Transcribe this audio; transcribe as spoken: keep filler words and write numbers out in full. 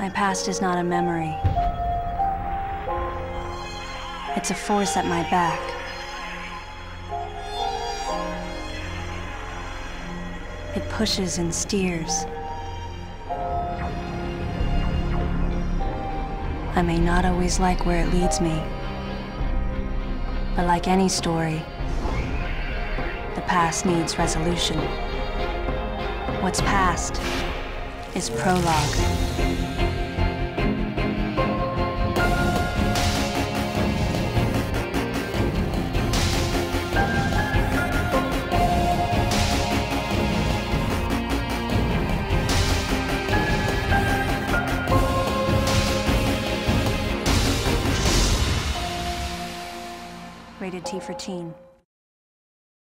My past is not a memory. It's a force at my back. It pushes and steers. I may not always like where it leads me, but like any story, the past needs resolution. What's past is prologue. Rated T for teen.